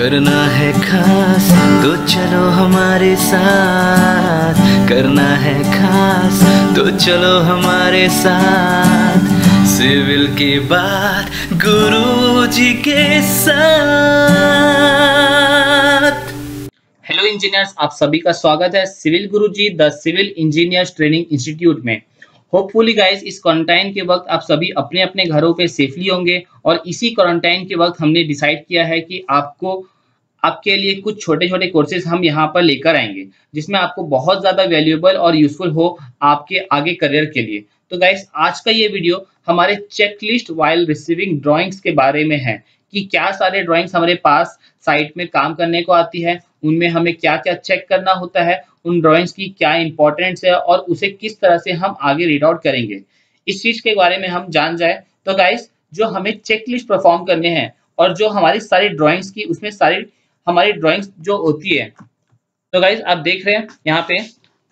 करना है खास तो चलो हमारे साथ, करना है खास तो चलो हमारे साथ, सिविल के बाद गुरुजी के साथ। हेलो इंजीनियर्स, आप सभी का स्वागत है civil Guruji the civil engineers training institute में। होपफुली गाइज इस क्वारंटाइन के वक्त आप सभी अपने अपने घरों पे सेफली होंगे और इसी क्वारंटाइन के वक्त हमने डिसाइड किया है कि आपके लिए कुछ छोटे छोटे कोर्सेज हम यहाँ पर लेकर आएंगे जिसमें आपको बहुत ज़्यादा वैल्यूएबल और यूजफुल हो आपके आगे करियर के लिए। तो गाइज आज का ये वीडियो हमारे चेकलिस्ट वाइल रिसीविंग ड्रॉइंग्स के बारे में है कि क्या सारे ड्रॉइंग्स हमारे पास साइट में काम करने को आती है, उनमें हमें क्या क्या चेक करना होता है, उन ड्राइंग्स की क्या इंपॉर्टेंस है और उसे किस तरह से हम आगे रीड आउट करेंगे, इस चीज के बारे में हम जान जाए। तो गाइस जो हमें चेकलिस्ट परफॉर्म करने हैं और जो हमारी सारी ड्राइंग्स की उसमें सारी हमारी ड्राइंग्स जो होती है, तो गाइस आप देख रहे हैं यहाँ पे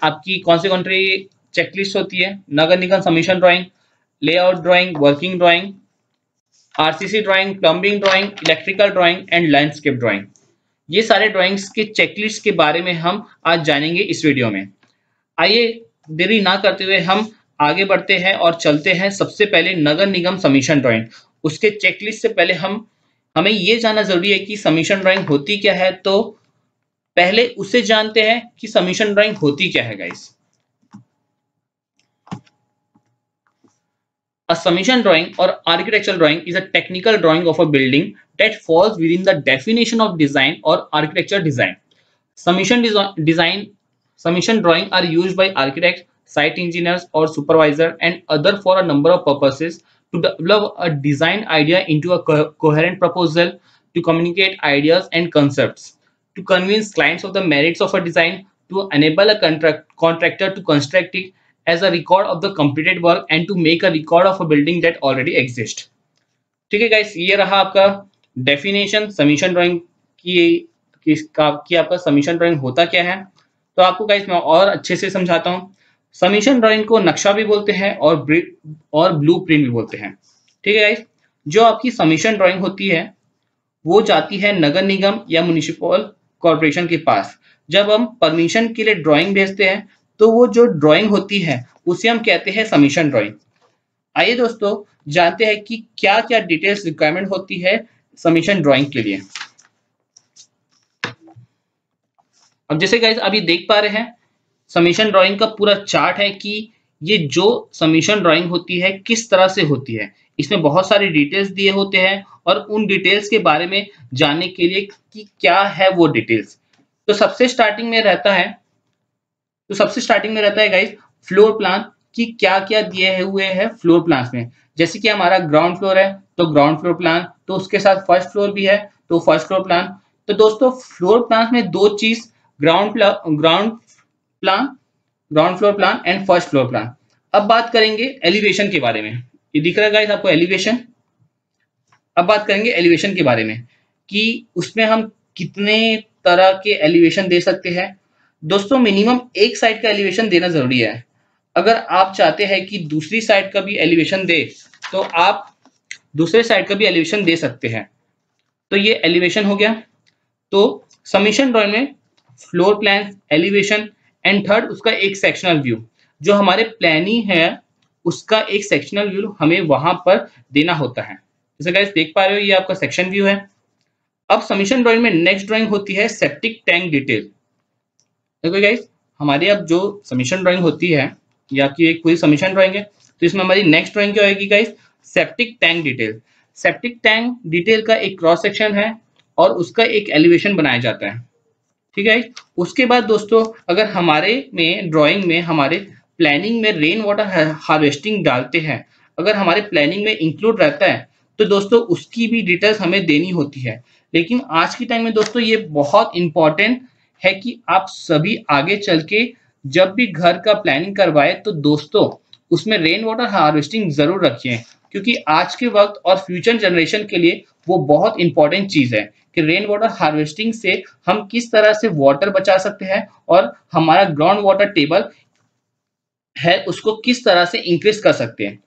आपकी कौन सी कंट्री चेकलिस्ट होती है। नगर निगम submission drawing, layout drawing, working drawing, RCC drawing, plumbing drawing, electrical drawing and landscape drawing, ये सारे ड्राइंग्स के चेकलिस्ट के बारे में हम आज जानेंगे इस वीडियो में। आइए देरी ना करते हुए हम आगे बढ़ते हैं और चलते हैं सबसे पहले नगर निगम सबमिशन ड्राइंग। उसके चेकलिस्ट से पहले हमें ये जानना जरूरी है कि सबमिशन ड्राइंग होती क्या है। तो पहले उसे जानते हैं कि सबमिशन ड्राइंग होती क्या है। Guys A submission drawing or architectural drawing is a technical drawing of a building that falls within the definition of design or architecture design. Submission drawing are used by architects, site engineers or supervisor and other for a number of purposes to develop a design idea into a coherent proposal, to communicate ideas and concepts, to convince clients of the merits of a design, to enable a contractor to construct it as a record of the completed work and to make a record of a building that already exists. ठीक है guys, ये रहा आपका definition submission drawing की आपका submission drawing होता क्या है। तो आपको गाइस मैं और अच्छे से समझाता हूँ। सबमिशन ड्राइंग को नक्शा भी बोलते हैं और ब्लूप्रिंट भी बोलते हैं। ठीक है गाइस, जो आपकी सबमिशन ड्राइंग होती है वो जाती है नगर निगम या म्युनिसिपल कॉरपोरेशन के पास। जब हम परमिशन के लिए ड्राइंग भेजते हैं तो वो जो ड्राइंग होती है उसे हम कहते हैं सबमिशन ड्राइंग। आइए दोस्तों जानते हैं कि क्या क्या डिटेल्स रिक्वायरमेंट होती है सबमिशन ड्राइंग के लिए। अब जैसे गाइस अभी देख पा रहे हैं सबमिशन ड्राइंग का पूरा चार्ट है कि ये जो सबमिशन ड्राइंग होती है किस तरह से होती है। इसमें बहुत सारे डिटेल्स दिए होते हैं और उन डिटेल्स के बारे में जानने के लिए कि क्या है वो डिटेल्स। तो सबसे स्टार्टिंग में रहता है गाइस फ्लोर प्लान कि क्या क्या दिए हुए हैं फ्लोर प्लान में। जैसे कि हमारा ग्राउंड फ्लोर है तो ग्राउंड फ्लोर प्लान, तो उसके साथ फर्स्ट फ्लोर भी है तो फर्स्ट फ्लोर प्लान। तो दोस्तों फ्लोर प्लान में दो चीज, ground floor plan and first floor plan. अब बात करेंगे एलिवेशन के बारे में। ये दिख रहा है गाइस आपको एलिवेशन। अब बात करेंगे एलिवेशन के बारे में कि उसमें हम कितने तरह के एलिवेशन दे सकते हैं। दोस्तों मिनिमम एक साइड का एलिवेशन देना जरूरी है। अगर आप चाहते हैं कि दूसरी साइड का भी एलिवेशन दे तो आप दूसरे साइड का भी एलिवेशन दे सकते हैं। तो ये एलिवेशन हो गया। तो सबमिशन ड्राइंग में floor plan, elevation and third उसका एक सेक्शनल व्यू। जो हमारे प्लानिंग है उसका एक सेक्शनल व्यू हमें वहां पर देना होता है। जैसे गाइस देख पा रहे हो ये आपका सेक्शन व्यू है। अब सबमिशन ड्राइंग में नेक्स्ट ड्राइंग होती है सेप्टिक टैंक डिटेल। देखो गाइस हमारी अब जो सबमिशन ड्राइंग होती है या कि एक पूरी सबमिशन ड्राइंग है तो इसमें हमारी नेक्स्ट ड्राइंग क्या होगी guys, septic tank detail. Septic tank detail का एक क्रॉस सेक्शन है और उसका एक एलिवेशन बनाया जाता है। ठीक है, उसके बाद दोस्तों अगर हमारे में ड्राइंग में हमारे प्लानिंग में रेन वाटर हार्वेस्टिंग डालते हैं, अगर हमारे प्लानिंग में इंक्लूड रहता है तो दोस्तों उसकी भी डिटेल्स हमें देनी होती है। लेकिन आज के टाइम में दोस्तों ये बहुत इंपॉर्टेंट है कि आप सभी आगे चल के जब भी घर का प्लानिंग करवाए तो दोस्तों उसमें रेन वाटर हार्वेस्टिंग जरूर रखिए, क्योंकि आज के वक्त और फ्यूचर जनरेशन के लिए वो बहुत इंपॉर्टेंट चीज है कि रेन वाटर हार्वेस्टिंग से हम किस तरह से वाटर बचा सकते हैं और हमारा ग्राउंड वाटर टेबल है उसको किस तरह से इंक्रीज कर सकते हैं।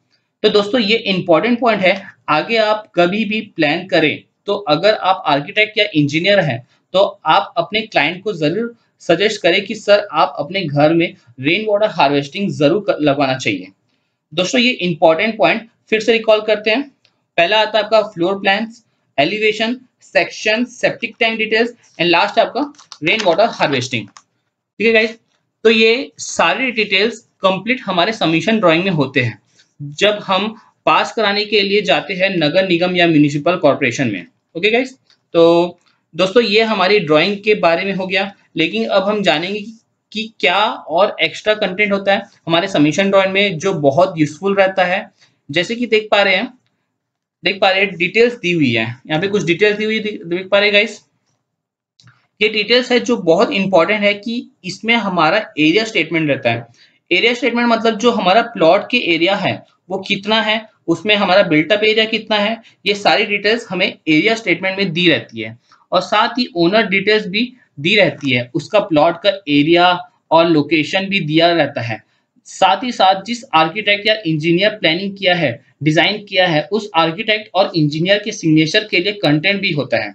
तो दोस्तों ये इंपॉर्टेंट पॉइंट है। आगे आप कभी भी प्लान करें तो अगर आप आर्किटेक्ट या इंजीनियर हैं तो आप अपने क्लाइंट को जरूर सजेस्ट करें कि सर आप अपने घर में रेन वाटर हार्वेस्टिंग जरूर लगवाना चाहिए। दोस्तों ये इंपॉर्टेंट पॉइंट फिर से रिकॉल करते हैं। पहला आता है आपका floor plans, elevation, section, septic tank details and last आपका रेन वाटर हार्वेस्टिंग। ठीक है गाइस, तो ये सारी डिटेल्स कंप्लीट हमारे सबमिशन ड्राइंग में होते हैं जब हम पास कराने के लिए जाते हैं नगर निगम या म्यूनिसिपल कॉर्पोरेशन में। ओके गाइस, तो दोस्तों ये हमारी ड्राइंग के बारे में हो गया, लेकिन अब हम जानेंगे कि क्या और एक्स्ट्रा कंटेंट होता है हमारे सबमिशन ड्राइंग में जो बहुत यूजफुल रहता है। जैसे कि देख पा रहे हैं डिटेल्स दी हुई है, यहाँ पे कुछ डिटेल्स दी हुई देख पा रहे हैं गाइस। ये डिटेल्स है जो बहुत इंपॉर्टेंट है कि इसमें हमारा एरिया स्टेटमेंट रहता है। एरिया स्टेटमेंट मतलब जो हमारा प्लॉट के एरिया है वो कितना है, उसमें हमारा बिल्टअप एरिया कितना है, ये सारी डिटेल्स हमें एरिया स्टेटमेंट में दी रहती है। और साथ ही ओनर डिटेल्स भी दी रहती है, उसका प्लॉट का एरिया और लोकेशन भी दिया रहता है। साथ ही साथ जिस आर्किटेक्ट या इंजीनियर प्लानिंग किया है, डिजाइन किया है, उस आर्किटेक्ट और इंजीनियर के सिग्नेचर के लिए कंटेंट भी होता है।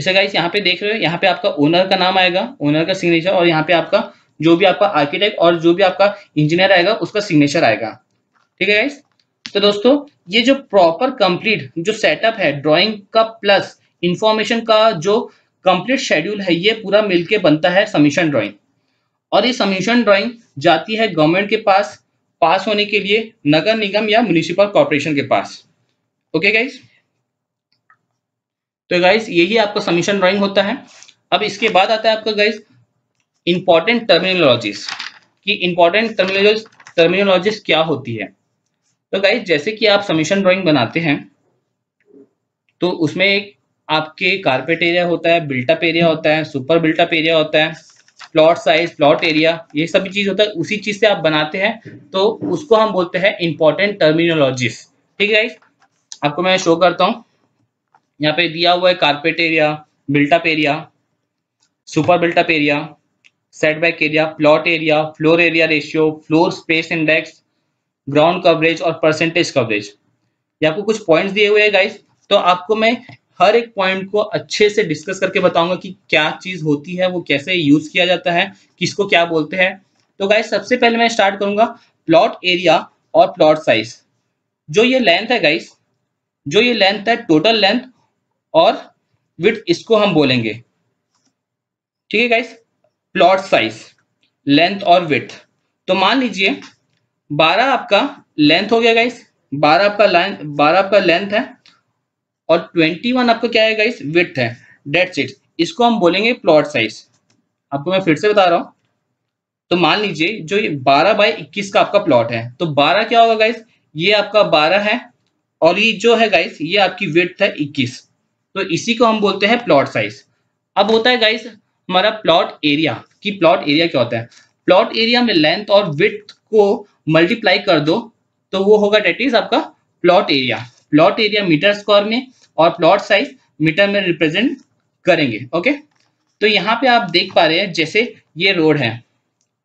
जैसे गाइस यहाँ पे देख रहे हो, यहाँ पे आपका ओनर का नाम आएगा, ओनर का सिग्नेचर, और यहाँ पे आपका जो भी आपका आर्किटेक्ट और जो भी आपका इंजीनियर आएगा उसका सिग्नेचर आएगा। ठीक है गाइस, तो दोस्तों ये जो प्रॉपर कंप्लीट जो सेटअप है ड्राइंग का प्लस इंफॉर्मेशन का जो कंप्लीट शेड्यूल है, ये पूरा मिलके बनता है सबमिशन ड्राइंग। और ये सबमिशन ड्राइंग जाती है गवर्नमेंट के पास पास होने के लिए नगर निगम या म्युनिसिपल कॉर्पोरेशन के पास। ओके गाइस, तो गाइस यही आपका सबमिशन ड्राइंग होता है। अब इसके बाद आता है आपका गाइस इंपॉर्टेंट टर्मिनोलॉजीज, कि इंपॉर्टेंट टर्मिनोलॉजीज क्या होती है। तो गाइस जैसे कि आप सबमिशन ड्राइंग बनाते हैं तो उसमें एक आपके कारपेट एरिया होता है, बिल्टअप एरिया होता है, सुपर बिल्टअप एरिया होता है, प्लॉट साइज, प्लॉट एरिया, ये सभी चीज होता है। उसी चीज से आप बनाते हैं तो उसको हम बोलते हैं इंपॉर्टेंट टर्मिनोलॉजीज। ठीक है गाइस, आपको मैं शो करता हूँ। यहाँ पे दिया हुआ है carpet area, built up area, super built up area, setback area, plot area, floor area ratio, floor space index, ground coverage और परसेंटेज कवरेज। ये आपको कुछ पॉइंट्स दिए हुए हैं गाइस, तो आपको मैं हर एक पॉइंट को अच्छे से डिस्कस करके बताऊंगा कि क्या चीज होती है, वो कैसे यूज किया जाता है, किसको क्या बोलते हैं। तो गाइस सबसे पहले मैं स्टार्ट करूंगा प्लॉट एरिया और प्लॉट साइज। जो ये लेंथ है गाइस, जो ये लेंथ है, टोटल लेंथ और विड्थ, इसको हम बोलेंगे। ठीक है गाइस, प्लॉट साइज, लेंथ और विड्थ। तो मान लीजिए 12 आपका लेंथ हो गया गाइस, 12 आपका लेंथ है और 21 आपका क्या है गाइस, विड्थ है। दैट्स इट, इसको हम बोलेंगे प्लॉट साइज। आपको मैं फिर से बता रहा हूं, तो मान लीजिए जो ये 12 बाई 21 का आपका प्लॉट है, तो 12 क्या होगा गाइस, ये आपका 12 है और ये जो है गाइस ये आपकी विड्थ है 21, तो इसी को हम बोलते हैं प्लॉट साइज। अब होता है गाइस हमारा प्लॉट एरिया, कि प्लॉट एरिया क्या होता है। प्लॉट एरिया में लेंथ और विड्थ को मल्टीप्लाई कर दो तो वो होगा दैट इज आपका plot area. Plot area meter square में और प्लॉट साइज मीटर में रिप्रेजेंट करेंगे। ओके, तो यहाँ पे आप देख पा रहे हैं जैसे ये रोड है,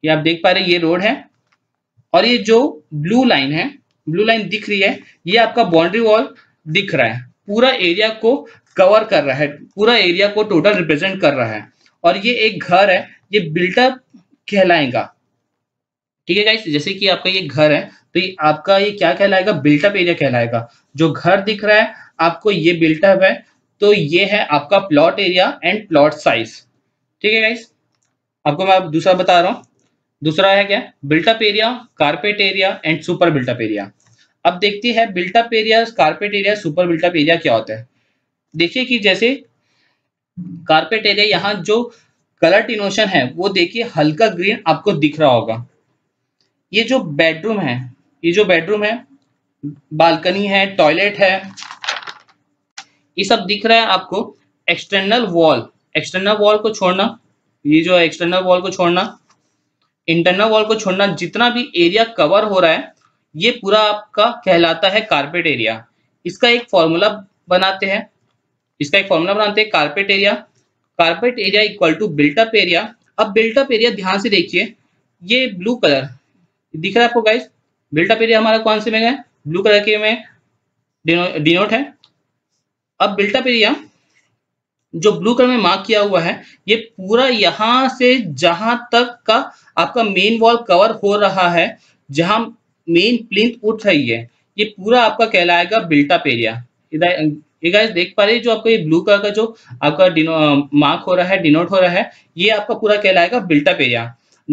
ये आप देख पा रहे हैं ये रोड है और ये जो ब्लू लाइन है, ब्लू लाइन दिख रही है, ये आपका बाउंड्री वॉल दिख रहा है, पूरा एरिया को कवर कर रहा है, पूरा एरिया को टोटल रिप्रेजेंट कर रहा है। और ये एक घर है, ये बिल्टअप कहलाएगा। ठीक है गाइस, जैसे कि आपका ये घर है तो ये आपका ये क्या कहलाएगा, बिल्टअप एरिया कहलाएगा। जो घर दिख रहा है आपको ये बिल्टअप है, तो ये है आपका plot area and plot size. ठीक है गाइस, आपको मैं दूसरा बता रहा हूँ। दूसरा है क्या, built up area, carpet area and super built up area. अब देखते हैं built up area, carpet area, super built up area क्या होता है। देखिए कि जैसे कारपेट एरिया, यहाँ जो कलर टिनोशन है वो देखिए हल्का ग्रीन आपको दिख रहा होगा। ये जो बेडरूम है, ये जो बेडरूम है, बालकनी है, टॉयलेट है, ये सब दिख रहा है आपको। एक्सटर्नल वॉल, एक्सटर्नल वॉल को छोड़ना, ये जो एक्सटर्नल वॉल को छोड़ना, इंटरनल वॉल को छोड़ना, जितना भी एरिया कवर हो रहा है ये पूरा आपका कहलाता है कारपेट एरिया। इसका एक फॉर्मूला बनाते हैं carpet area, carpet area equal to built up area. अब बिल्टअप एरिया ध्यान से देखिए, ये ब्लू कलर दिख रहा है आपको गाइस, बिल्टअप एरिया हमारा कौन से में है, ब्लू कलर के में डिनोट है। अब बिल्टअप एरिया जो ब्लू कलर में मार्क किया हुआ है, ये पूरा यहाँ से जहां तक का आपका मेन वॉल कवर हो रहा है, जहां मेन प्लिंथ उठ रही है, ये पूरा आपका कहलाएगा बिल्टअप एरिया। इधर ये गाइस देख पा रहे हैं, जो आपका ये ब्लू कलर का जो आपका मार्क हो रहा है, डिनोट हो रहा है, ये आपका पूरा कहलाएगा बिल्टअप एरिया।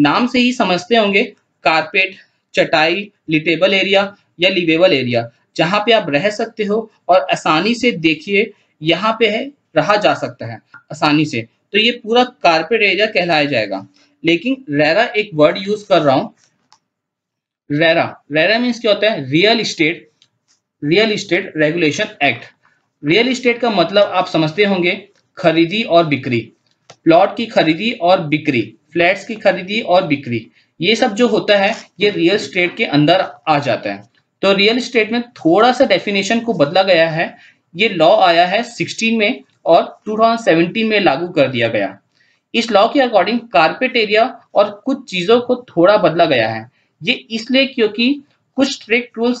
नाम से ही समझते होंगे, कारपेट, चटाई, लिटेबल एरिया या लिवेबल एरिया, जहां पे आप रह सकते हो और आसानी से, देखिए यहाँ पे है, रहा जा सकता है आसानी से, तो ये पूरा कारपेट एरिया कहलाया जाएगा। लेकिन रेरा एक वर्ड यूज कर रहा हूं, रेरा, रेरा मींस क्या होता है, real estate regulation act. Real estate का मतलब आप समझते होंगे, खरीदी और बिक्री, प्लॉट की खरीदी और बिक्री, फ्लैट्स की खरीदी और बिक्री, ये सब जो होता है ये रियल इस्टेट के अंदर आ जाता है। तो रियल इस्टेट में थोड़ा सा डेफिनेशन को बदला गया है, ये लॉ आया है 2016 में और 2017 में लागू कर दिया गया। इस लॉ के अकॉर्डिंग कारपेट एरिया और कुछ चीजों को थोड़ा बदला गया है, ये इसलिए क्योंकि कुछ स्ट्रिक्ट रूल्स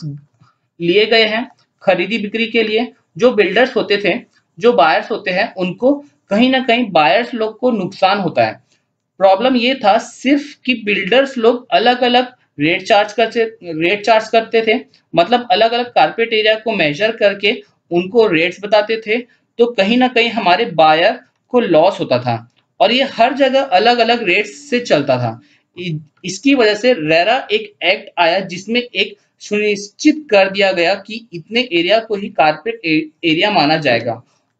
लिए गए हैं खरीदी बिक्री के लिए। जो बिल्डर्स होते थे, जो बायर्स होते हैं, उनको कहीं ना कहीं बायर्स लोग को नुकसान होता है। प्रॉब्लम ये था सिर्फ कि बिल्डर्स लोग अलग अलग रेट चार्ज करते थे, मतलब अलग अलग कारपेट एरिया को मेजर करके उनको रेट्स बताते थे, तो कहीं ना कहीं हमारे बायर को लॉस होता था और ये हर जगह अलग अलग रेट्स से चलता था। इसकी वजह से रेरा एक एक्ट आया जिसमें एक सुनिश्चित कर दिया गया कि इतने एरिया को ही कारपेट एरिया माना जाएगा।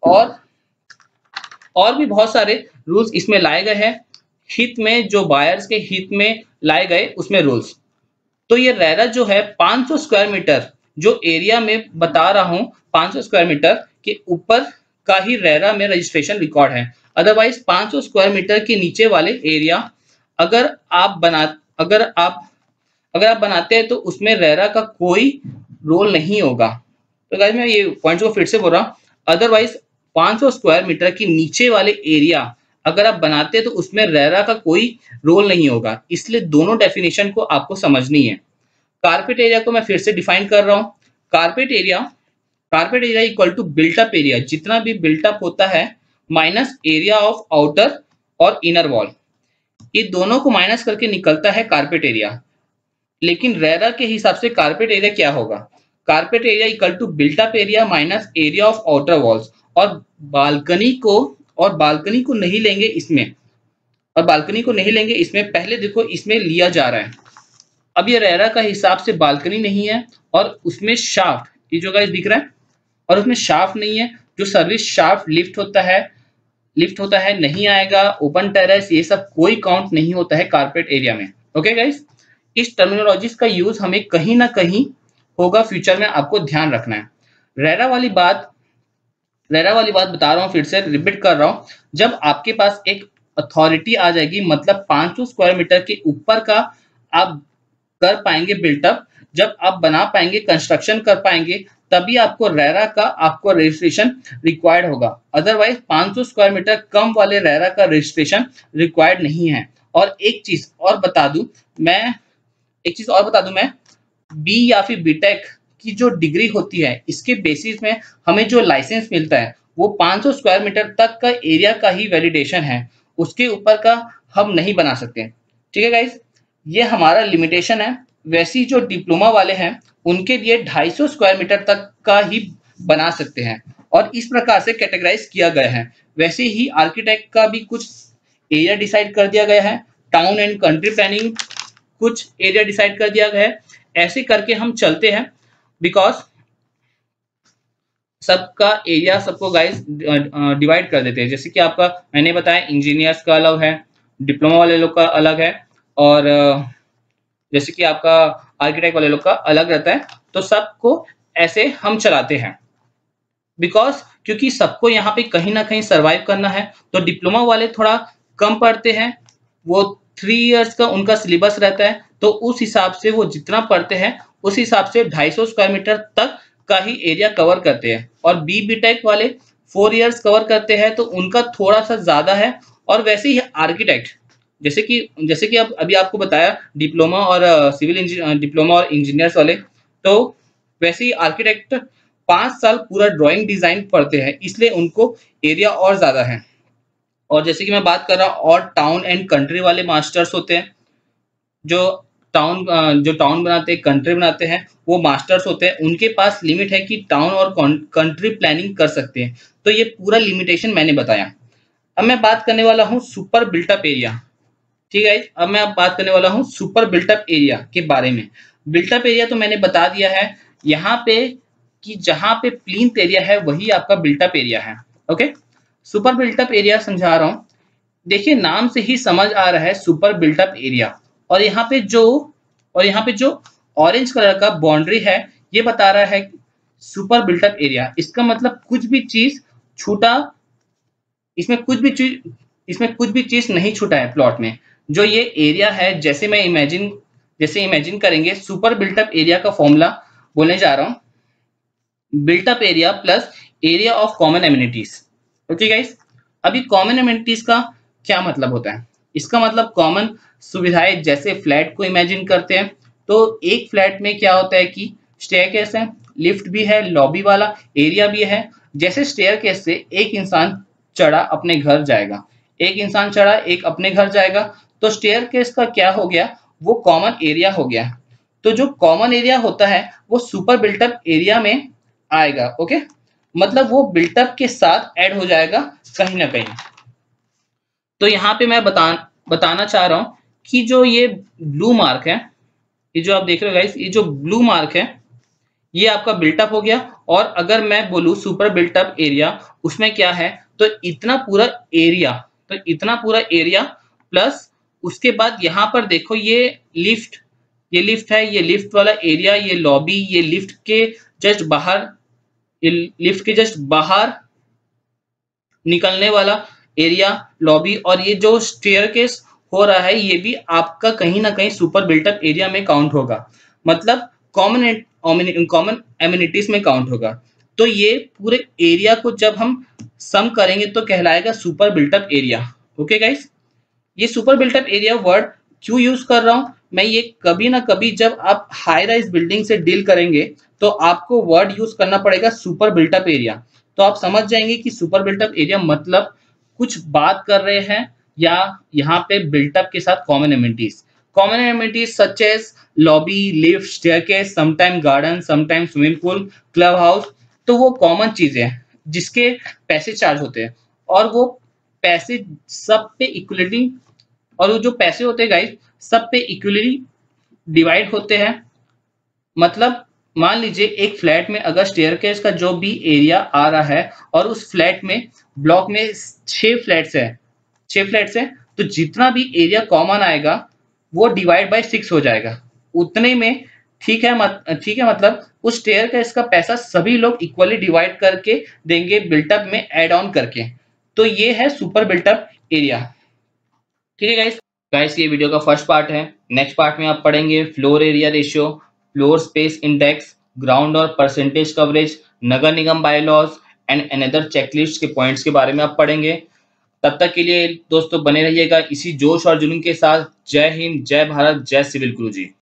और भी बहुत सारे रूल्स इसमें लाए गए हैं, हित में, जो बायर्स के हित में लाए गए उसमें रूल्स। तो ये रेरा जो है 500 स्क्वायर मीटर जो एरिया में बता रहा हूँ, 500 स्क्वायर मीटर के ऊपर का ही रेरा में रजिस्ट्रेशन रिकॉर्ड है। अदरवाइज 500 स्क्वायर मीटर के नीचे वाले एरिया अगर आप बनाते हैं तो उसमें रेरा का कोई रोल नहीं होगा। तो गाइस मैं ये पॉइंट्स को फिर से बोल रहा हूँ, अदरवाइज 500 स्क्वायर मीटर के नीचे वाले एरिया अगर आप बनाते हैं तो उसमें रेरा का कोई रोल नहीं होगा। इसलिए दोनों डेफिनेशन को आपको समझनी है। कारपेट एरिया को मैं फिर से डिफाइन कर रहा हूँ, carpet area equal to built up area, जितना भी बिल्टअप होता है, माइनस एरिया ऑफ आउटर और इनर वॉल, ये दोनों को माइनस करके निकलता है कारपेट एरिया। लेकिन रेरा के हिसाब से कारपेट एरिया क्या होगा, carpet area equal to built up area minus area of outer walls, और बालकनी को नहीं लेंगे इसमें, पहले देखो इसमें लिया जा रहा है। अब ये रेरा का हिसाब से बालकनी नहीं है और उसमें शाफ्ट, ये जो गाइस दिख रहा है, और उसमें शाफ्ट नहीं है, जो सर्विस शाफ्ट लिफ्ट होता है नहीं आएगा, ओपन टेरेस, ये सब कोई काउंट नहीं होता है कारपेट एरिया में। ओके गाइस, इस टर्मिनोलॉजीज का यूज हमें कहीं ना कहीं होगा फ्यूचर में, आपको ध्यान रखना है। रेरा वाली बात बता रहा हूँ, फिर से रिपीट कर रहा हूँ, जब आपके पास एक अथॉरिटी आ जाएगी, मतलब 500 स्क्वायर मीटर के ऊपर का आप कर पाएंगे बिल्टअप, जब आप बना पाएंगे, कंस्ट्रक्शन कर पाएंगे, तभी आपको रेरा का आपको रजिस्ट्रेशन रिक्वायर्ड होगा। अदरवाइज 500 स्क्वायर मीटर कम वाले रेरा का रजिस्ट्रेशन रिक्वायर्ड नहीं है। और एक चीज और बता दूं मैं, बी या फिर बीटेक की जो डिग्री होती है, इसके बेसिस में हमें जो लाइसेंस मिलता है वो 500 स्क्वायर मीटर तक का एरिया का ही वैलिडेशन है, उसके ऊपर का हम नहीं बना सकते। ठीक है गाइज, ये हमारा लिमिटेशन है। वैसी जो डिप्लोमा वाले हैं उनके लिए 250 स्क्वायर मीटर तक का ही बना सकते हैं, और इस प्रकार से कैटेगराइज किया गया है। वैसे ही आर्किटेक्ट का भी कुछ एरिया डिसाइड कर दिया गया है, टाउन एंड कंट्री प्लानिंग कुछ एरिया डिसाइड कर दिया गया है। ऐसे करके हम चलते हैं, बिकॉज सबका एरिया सबको गाइज डिवाइड कर देते हैं। जैसे कि आपका मैंने बताया, इंजीनियर्स का अलग है, डिप्लोमा वाले लोग का अलग है, और जैसे कि आपका आर्किटेक्ट वाले लोग का अलग रहता है। तो सबको ऐसे हम चलाते हैं, बिकॉज क्योंकि सबको यहाँ पे कहीं ना कहीं सरवाइव करना है। तो डिप्लोमा वाले थोड़ा कम पढ़ते हैं, वो 3 इयर्स का उनका सिलेबस रहता है, तो उस हिसाब से वो जितना पढ़ते हैं उस हिसाब से 250 स्क्वायर मीटर तक का ही एरिया कवर करते हैं। और बीटेक वाले 4 इयर्स कवर करते हैं, तो उनका थोड़ा सा ज्यादा है। और वैसे ही आर्किटेक्ट, जैसे कि अभी आपको बताया, डिप्लोमा और इंजीनियर्स वाले, तो वैसे ही आर्किटेक्ट 5 साल पूरा ड्राइंग डिजाइन पढ़ते हैं, इसलिए उनको एरिया और ज्यादा है। और जैसे कि मैं बात कर रहा हूँ, और टाउन एंड कंट्री वाले मास्टर्स होते हैं, जो टाउन बनाते हैं, कंट्री बनाते हैं, वो मास्टर्स होते हैं, उनके पास लिमिट है कि टाउन और कंट्री प्लानिंग कर सकते हैं। तो ये पूरा लिमिटेशन मैंने बताया। अब मैं बात करने वाला हूँ सुपर बिल्टअप एरिया। ठीक है, अब मैं बात करने वाला हूँ सुपर बिल्टअप एरिया के बारे में। बिल्टअप एरिया तो मैंने बता दिया है यहाँ पे कि जहाँ पे प्लिंथ एरिया है वही आपका बिल्टअप एरिया है। ओके, सुपर बिल्टअप एरिया समझा रहा हूँ। देखिए नाम से ही समझ आ रहा है सुपर बिल्टअप एरिया। और यहाँ पे जो ऑरेंज कलर का बाउंड्री है ये बता रहा है सुपर बिल्टअप एरिया। इसका मतलब कुछ भी चीज नहीं छूटा है प्लॉट में। जो ये एरिया है, जैसे इमेजिन करेंगे, सुपर बिल्टअप एरिया का फॉर्मूला बोलने जा रहा हूँ, built up area plus area of common amenities. Okay guys, अभी कॉमन एमिनिटीज का क्या मतलब होता है? इसका मतलब कॉमन सुविधाएं, जैसे फ्लैट को इमेजिन करते हैं तो एक फ्लैट में क्या होता है कि स्टेयरकेस है, लिफ्ट भी है, लॉबी वाला एरिया भी है। जैसे स्टेयरकेस से एक इंसान चढ़ा अपने घर जाएगा, तो स्टेयरकेस का क्या हो गया, वो कॉमन एरिया हो गया। तो जो कॉमन एरिया होता है वो सुपर बिल्टअप एरिया में आएगा। ओके, मतलब वो बिल्टअप के साथ ऐड हो जाएगा कहीं ना कहीं। तो यहाँ पे मैं बताना चाह रहा हूँ कि जो ये ब्लू मार्क है, ये जो आप देख रहे हो गाइस, ये जो ब्लू मार्क है ये आपका बिल्टअप हो गया। और अगर मैं बोलूँ सुपर बिल्टअप एरिया, उसमें क्या है, तो इतना पूरा एरिया प्लस उसके बाद यहाँ पर देखो ये लिफ्ट है, ये लिफ्ट वाला एरिया, ये लॉबी, ये लिफ्ट के जस्ट बाहर निकलने वाला एरिया, लॉबी, और ये जो स्टेयरकेस हो रहा है ये भी आपका कहीं ना कहीं सुपर बिल्टअप एरिया में काउंट होगा, मतलब कॉमन एमिनिटीज में काउंट होगा। तो ये पूरे एरिया को जब हम सम करेंगे तो कहलाएगा super built up area. Okay guys, ये सुपर बिल्टअप एरिया वर्ड क्यों यूज कर रहा हूँ मैं, ये कभी ना कभी जब आप हाई राइज बिल्डिंग से डील करेंगे तो आपको वर्ड यूज करना पड़ेगा सुपर बिल्टअप एरिया। तो आप समझ जाएंगे कि सुपर बिल्टअप एरिया मतलब कुछ बात कर रहे हैं, या यहाँ पे बिल्टअप के साथ common amenities such as lobby, lift, staircase, sometime garden, sometime swimming pool, club house. तो वो कॉमन चीजें हैं जिसके पैसे चार्ज होते हैं, और वो पैसे सब पे इक्वली, और वो जो पैसे होते हैं गाइस सब पे इक्वली डिवाइड होते हैं। मतलब मान लीजिए एक फ्लैट में अगर स्टेयरकेस का जो भी एरिया आ रहा है, और उस फ्लैट में ब्लॉक में 6 फ्लैट्स हैं, तो जितना भी एरिया कॉमन आएगा वो डिवाइड बाय 6 हो जाएगा उतने में। ठीक है, मतलब उस स्टेयरकेस का पैसा सभी लोग इक्वली डिवाइड करके देंगे बिल्टअप में एड ऑन करके। तो ये है सुपर बिल्टअप एरिया। ठीक है गाइस, ये वीडियो का फर्स्ट पार्ट है। नेक्स्ट पार्ट में आप पढ़ेंगे floor area ratio, floor space index, ground और परसेंटेज कवरेज, नगर निगम बायलॉज एंड अनदर चेकलिस्ट के पॉइंट्स के बारे में आप पढ़ेंगे। तब तक के लिए दोस्तों बने रहिएगा इसी जोश और जुनून के साथ। जय हिंद, जय भारत, जय सिविल गुरुजी।